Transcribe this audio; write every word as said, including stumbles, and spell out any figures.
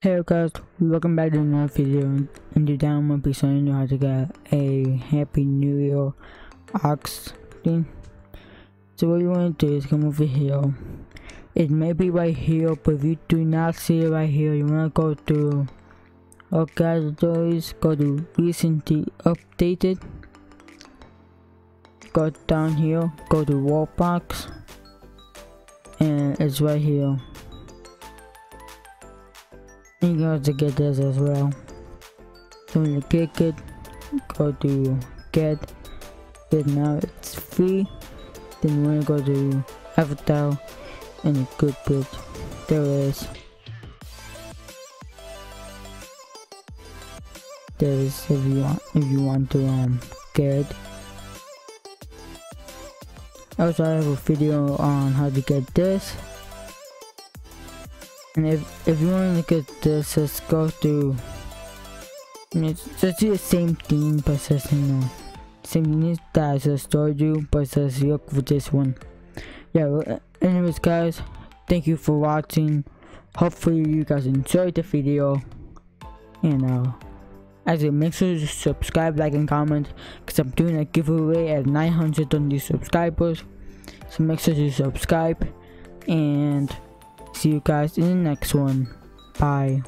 Hey guys, welcome back to another video, and today I'm gonna be showing you how to get a Happy New Year ox thing. So what you want to do is come over here. It may be right here, but if you do not see it right here, you wanna go to okay stories, go to recently updated, go down here, go to wallbox, and it's right here. You can also get this as well. So when you click it, go to get but now it's free. Then you want to go to avatar and you click it. There it is. There it is if you want if you want to um get it. Also I have a video on how to get this. And if, if you want to get this, let's go to, let's do the same thing, but says you know, same thing that I just told you, but says look for this one. Yeah, anyways guys, thank you for watching. Hopefully you guys enjoyed the video, and uh, actually make sure you subscribe, like and comment, because I'm doing a giveaway at nine hundred twenty subscribers, so make sure you subscribe, and see you guys in the next one. Bye.